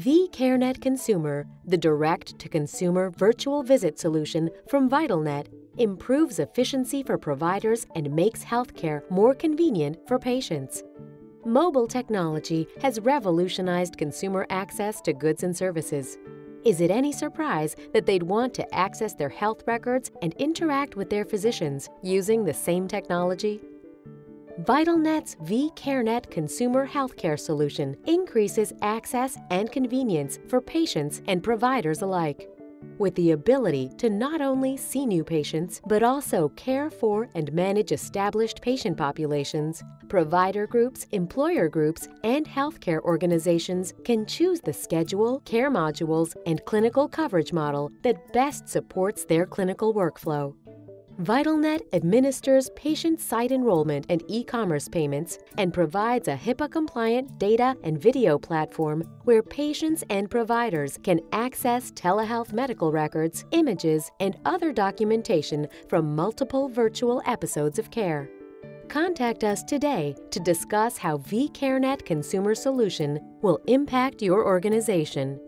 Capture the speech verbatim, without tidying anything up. VCareNet Consumer, the direct-to-consumer virtual visit solution from ViTel Net, improves efficiency for providers and makes healthcare more convenient for patients. Mobile technology has revolutionized consumer access to goods and services. Is it any surprise that they'd want to access their health records and interact with their physicians using the same technology? ViTel Net's VCareNet Consumer Healthcare Solution increases access and convenience for patients and providers alike, with the ability to not only see new patients, but also care for and manage established patient populations. Provider groups, employer groups, and healthcare organizations can choose the schedule, care modules, and clinical coverage model that best supports their clinical workflow. ViTel Net administers patient-site enrollment and e-commerce payments and provides a HIPAA-compliant data and video platform where patients and providers can access telehealth medical records, images, and other documentation from multiple virtual episodes of care. Contact us today to discuss how VCareNet Consumer Solution will impact your organization.